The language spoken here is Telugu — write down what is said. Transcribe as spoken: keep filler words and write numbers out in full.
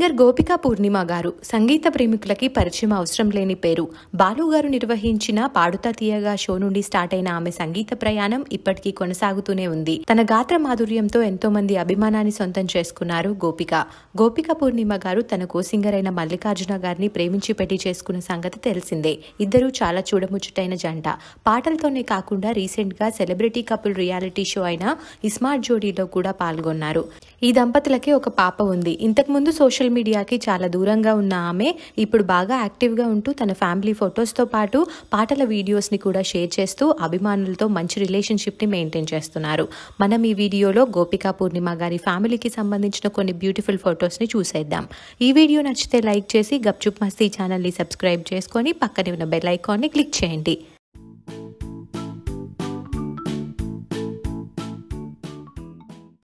సింగర్ గోపిక పూర్ణిమ గారు సంగీత ప్రేమికులకి పరిచయం అవసరం లేని పేరు బాలు గారు నిర్వహించిన పాడుతా తీయగా షో నుండి స్టార్ట్ అయిన ఆమె సంగీత ప్రయాణం ఇప్పటికీ కొనసాగుతూనే ఉంది. తన గాత్ర మాధుర్యంతో ఎంతో మంది అభిమానాన్ని సొంతం చేసుకున్నారు గోపిక. గోపిక పూర్ణిమ గారు తనకు సింగర్ అయిన మల్లికార్జున గారిని ప్రేమించి పెళ్లి చేసుకున్న సంగతి తెలిసిందే. ఇద్దరూ చాలా చూడముచ్చటైన జంట. పాటలతోనే కాకుండా రీసెంట్ గా సెలబ్రిటీ కపుల్ రియాలిటీ షో అయిన ఇస్మార్ట్ జోడీలో కూడా పాల్గొన్నారు. ఈ దంపతులకి ఒక పాప ఉంది. ఇంతకు ముందు సోషల్ మీడియాకి చాలా దూరంగా ఉన్న ఆమె ఇప్పుడు బాగా యాక్టివ్గా ఉంటూ తన ఫ్యామిలీ ఫొటోస్తో పాటు పాటల వీడియోస్ని కూడా షేర్ చేస్తూ అభిమానులతో మంచి రిలేషన్షిప్ని మెయింటైన్ చేస్తున్నారు. మనం ఈ వీడియోలో గోపిక పూర్ణిమ గారి ఫ్యామిలీకి సంబంధించిన కొన్ని బ్యూటిఫుల్ ఫొటోస్ని చూసేద్దాం. ఈ వీడియో నచ్చితే లైక్ చేసి గప్ చుప్ మస్తీ ఛానల్ని సబ్స్క్రైబ్ చేసుకొని పక్కనే ఉన్న బెల్ ఐకాన్ని క్లిక్ చేయండి.